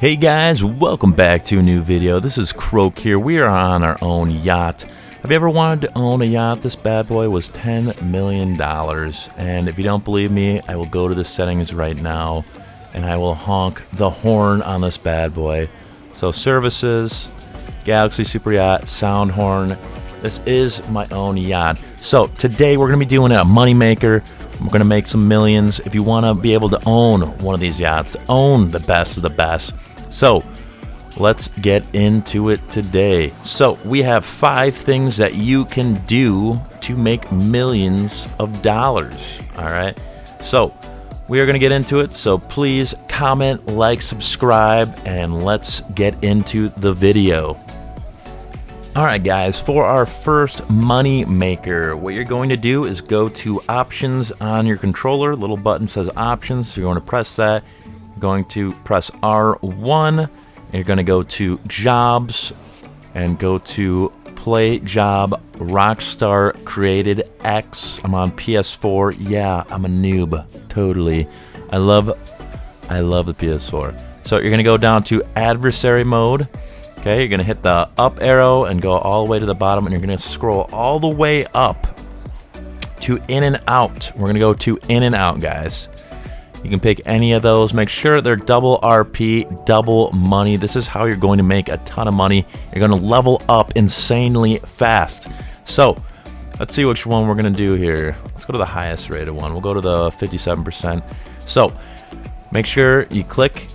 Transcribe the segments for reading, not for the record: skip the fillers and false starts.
Hey guys, welcome back to a new video. This is Croke here. We are on our own yacht. Have you ever wanted to own a yacht? This bad boy was $10 million. And if you don't believe me, I will go to the settings right now and I will honk the horn on this bad boy. So services, Galaxy Super Yacht, sound horn. This is my own yacht. So today we're going to be doing a moneymaker. We're going to make some millions. If you want to be able to own one of these yachts, to own the best of the best. So let's get into it today. So we have 5 things that you can do to make millions of dollars. All right. So we are going to get into it. So please comment, like, subscribe, and let's get into the video. All right, guys, for our first money maker, what you're going to do is go to options on your controller. Little button says options. So you're going to press that. Going to press R1, and you're going to go to jobs and go to play job Rockstar Created X. I'm on PS4. Yeah, I'm a noob. Totally. I love the PS4. So you're going to go down to adversary mode. Okay, you're going to hit the up arrow and go all the way to the bottom, and you're going to scroll all the way up to in and out. We're going to go to in and out, guys. You can pick any of those. Make sure they're double RP, double money. This is how you're going to make a ton of money. You're going to level up insanely fast. So let's see which one we're going to do here. Let's go to the highest rated one. We'll go to the 57%. So make sure you click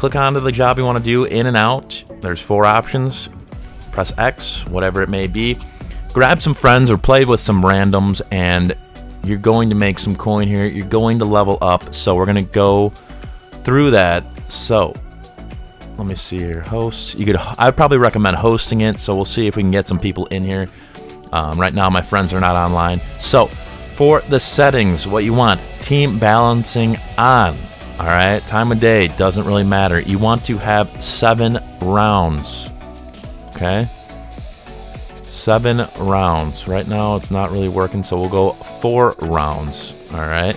onto the job you want to do, in and out. There's 4 options. Press X, whatever it may be. Grab some friends or play with some randoms, and you're going to make some coin here. You're going to level up. So we're going to go through that. So let me see here. Hosts. I'd probably recommend hosting it. So we'll see if we can get some people in here. Right now, my friends are not online. So for the settings, what you want, team balancing on. All right. Time of day doesn't really matter. You want to have 7 rounds. Okay. 7 rounds. Right now it's not really working, so we'll go 4 rounds. All right,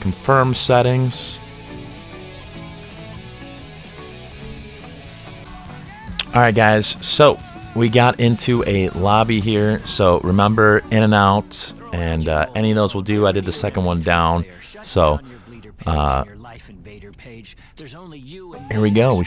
confirm settings. All right, guys, so we got into a lobby here. So remember, in and out, and any of those will do. I did the second one down, so here we go.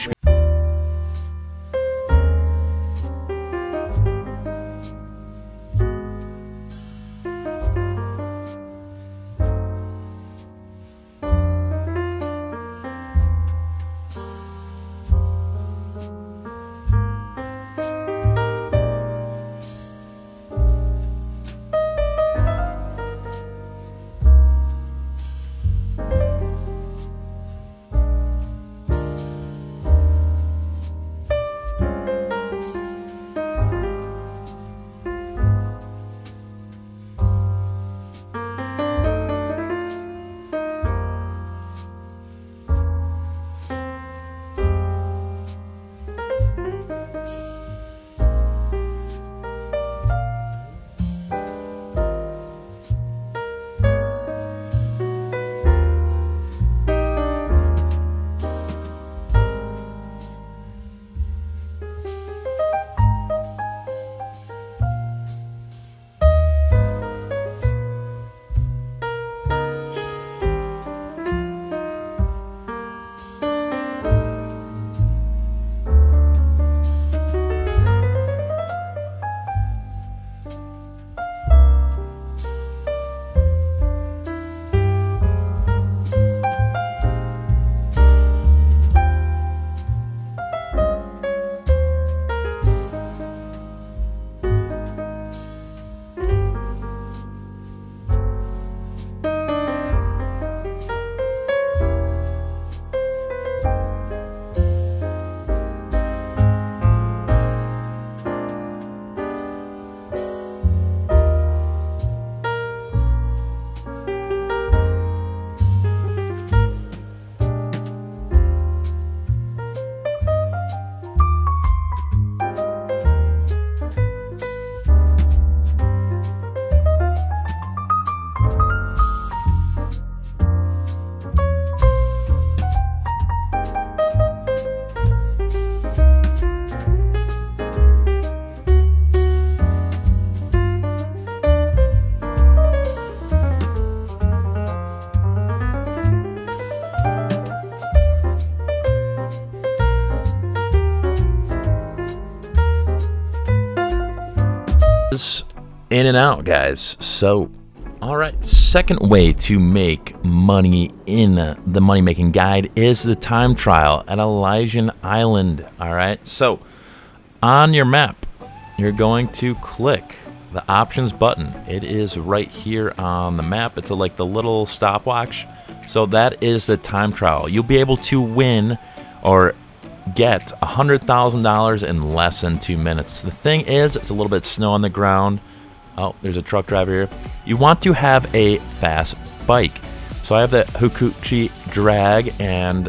is in and out, guys. So, all right, second way to make money in the money making guide is the time trial at Elijah Island. All right, so on your map, you're going to click the options button. It is right here on the map. It's like the little stopwatch. So that is the time trial. You'll be able to win or get $100,000 in less than 2 minutes. The thing is, it's a little bit snow on the ground. Oh, there's a truck driver here. You want to have a fast bike. So I have the Hukuchi drag and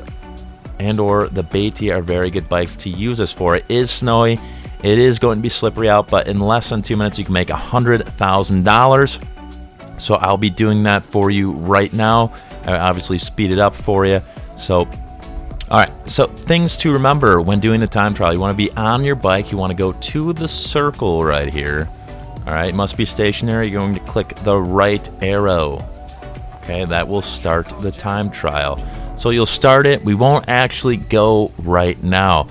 or the beati are very good bikes to use this for. It is snowy. It is going to be slippery out, but in less than 2 minutes, you can make $100,000. So I'll be doing that for you right now. I obviously speed it up for you. So, all right. So things to remember when doing the time trial. You want to be on your bike. You want to go to the circle right here. All right. It must be stationary. You're going to click the right arrow. Okay. That will start the time trial. So you'll start it. We won't actually go right now.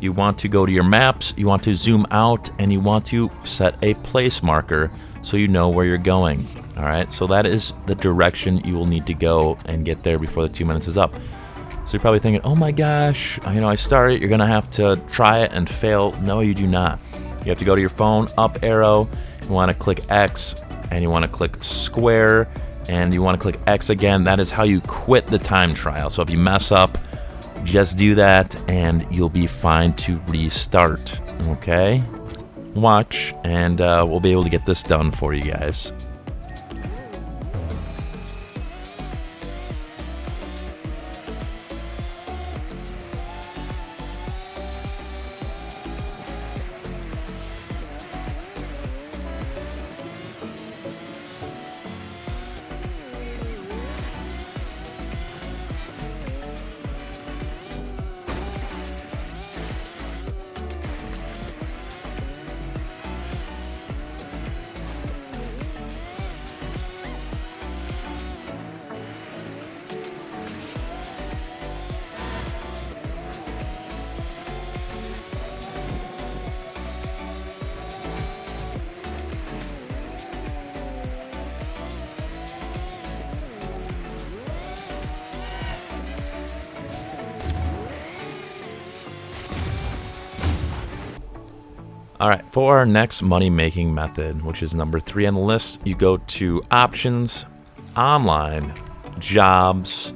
You want to go to your maps, you want to zoom out, and you want to set a place marker so you know where you're going. All right, so that is the direction you will need to go and get there before the 2 minutes is up. So you're probably thinking, oh my gosh, you know, I started, you're gonna have to try it and fail. No, you do not. You have to go to your phone, up arrow, you wanna click X, and you wanna click square, and you wanna click X again. That is how you quit the time trial. So if you mess up, just do that and you'll be fine to restart. Okay, watch and we'll be able to get this done for you guys. All right, for our next money-making method, which is number 3 on the list, you go to Options, Online, Jobs,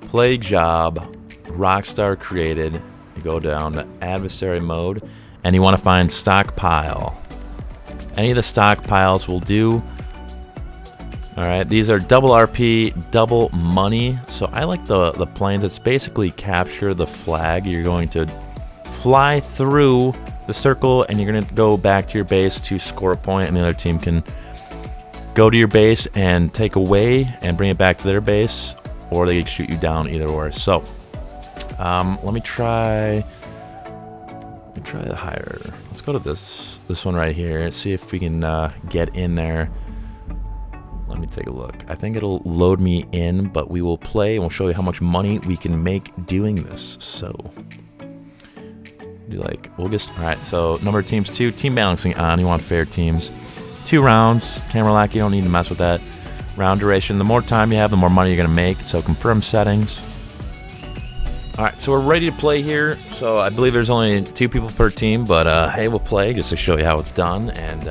Play Job, Rockstar Created. You go down to Adversary Mode, and you want to find Stockpile. Any of the stockpiles will do. All right, these are double RP, double money. So I like the planes. It's basically capture the flag. You're going to fly through the circle and you're gonna go back to your base to score a point, and the other team can go to your base and take away and bring it back to their base, or they can shoot you down, either or. So let me try the higher. Let's go to this one right here, see if we can get in there. Let me take a look. I think it'll load me in, but we will play and we'll show you how much money we can make doing this. So all right, so number of teams 2, team balancing on, you want fair teams. 2 rounds, camera lack, you don't need to mess with that. Round duration, the more time you have, the more money you're gonna make. So confirm settings. All right, so we're ready to play here. So I believe there's only 2 people per team, but hey, we'll play just to show you how it's done. And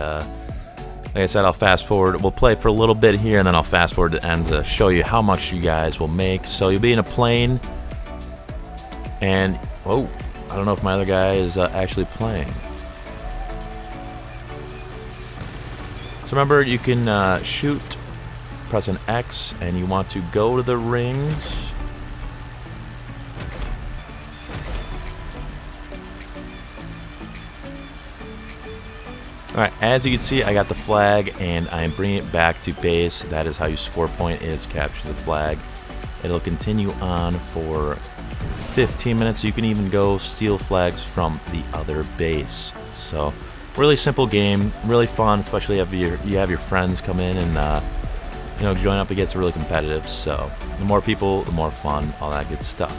like I said, I'll fast forward. We'll play for a little bit here and then I'll fast forward to end to show you how much you guys will make. So you'll be in a plane and, whoa, I don't know if my other guy is actually playing. So remember, you can shoot, press an X, and you want to go to the rings. All right, as you can see, I got the flag, and I'm bringing it back to base. That is how you score point, is capture the flag. It'll continue on for 15 minutes. You can even go steal flags from the other base. So really simple game, really fun, especially if you have your friends come in and you know, join up. It gets really competitive, so the more people, the more fun, all that good stuff.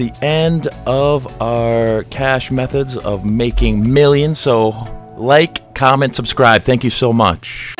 the end of our cash methods of making millions. So like, comment, subscribe. Thank you so much.